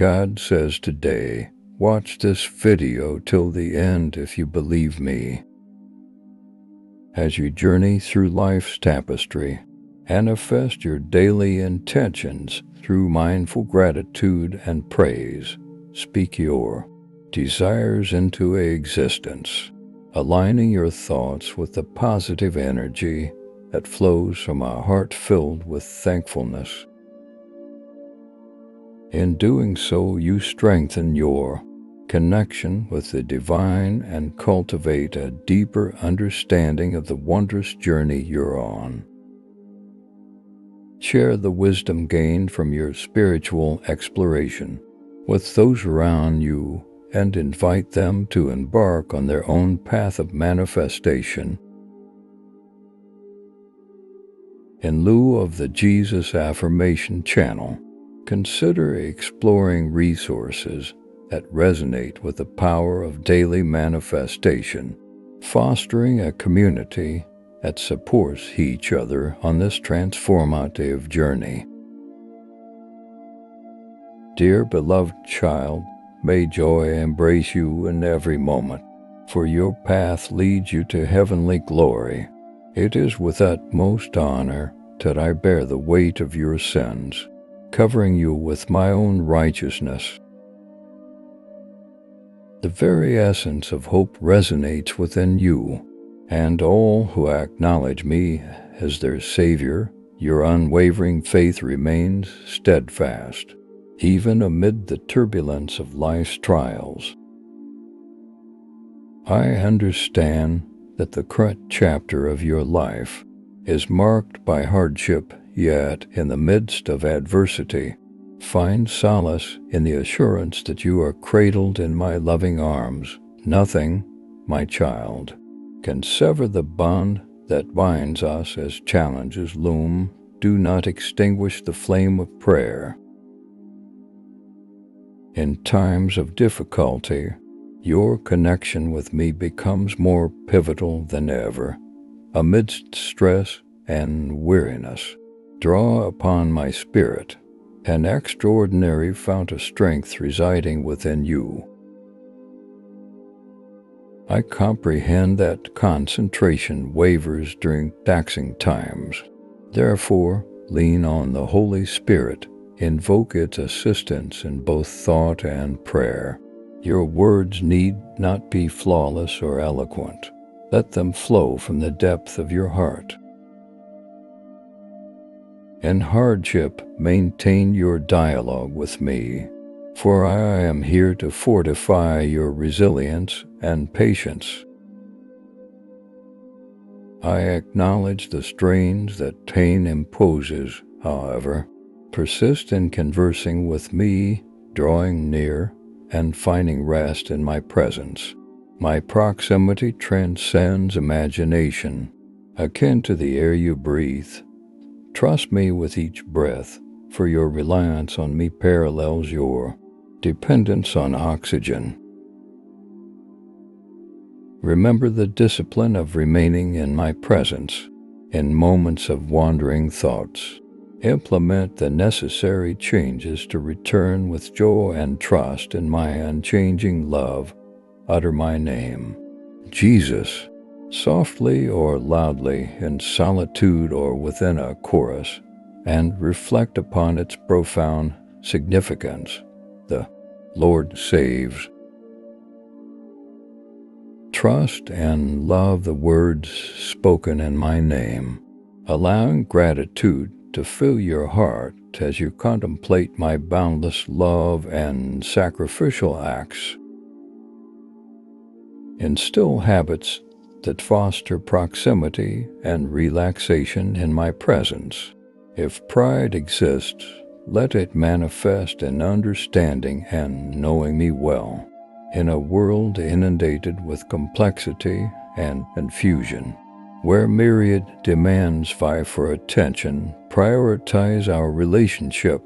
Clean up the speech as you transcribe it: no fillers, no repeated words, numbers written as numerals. God says today, watch this video till the end if you believe me. As you journey through life's tapestry, manifest your daily intentions through mindful gratitude and praise. Speak your desires into existence, aligning your thoughts with the positive energy that flows from a heart filled with thankfulness. In doing so, you strengthen your connection with the divine and cultivate a deeper understanding of the wondrous journey you're on. Share the wisdom gained from your spiritual exploration with those around you and invite them to embark on their own path of manifestation. In lieu of the Jesus Affirmation Channel, consider exploring resources that resonate with the power of daily manifestation, fostering a community that supports each other on this transformative journey. Dear beloved child, may joy embrace you in every moment, for your path leads you to heavenly glory. It is with utmost honor that I bear the weight of your sins, covering you with my own righteousness. The very essence of hope resonates within you, and all who acknowledge me as their Savior, your unwavering faith remains steadfast, even amid the turbulence of life's trials. I understand that the current chapter of your life is marked by hardship, yet in the midst of adversity, find solace in the assurance that you are cradled in my loving arms. Nothing, my child, can sever the bond that binds us as challenges loom. Do not extinguish the flame of prayer. In times of difficulty, your connection with me becomes more pivotal than ever. Amidst stress and weariness, draw upon my spirit, an extraordinary fount of strength residing within you. I comprehend that concentration wavers during taxing times. Therefore, lean on the Holy Spirit, invoke its assistance in both thought and prayer. Your words need not be flawless or eloquent. Let them flow from the depth of your heart. In hardship, maintain your dialogue with me, for I am here to fortify your resilience and patience. I acknowledge the strains that pain imposes, however. Persist in conversing with me, drawing near, and finding rest in my presence. My proximity transcends imagination, akin to the air you breathe. Trust me with each breath, for your reliance on me parallels your dependence on oxygen. Remember the discipline of remaining in my presence in moments of wandering thoughts. Implement the necessary changes to return with joy and trust in my unchanging love. Utter my name, Jesus, softly or loudly, in solitude or within a chorus, and reflect upon its profound significance. The Lord saves. Trust and love the words spoken in my name, allowing gratitude to fill your heart as you contemplate my boundless love and sacrificial acts. Instill habits that foster proximity and relaxation in my presence. If pride exists, let it manifest in understanding and knowing me well, in a world inundated with complexity and confusion, where myriad demands vie for attention. Prioritize our relationship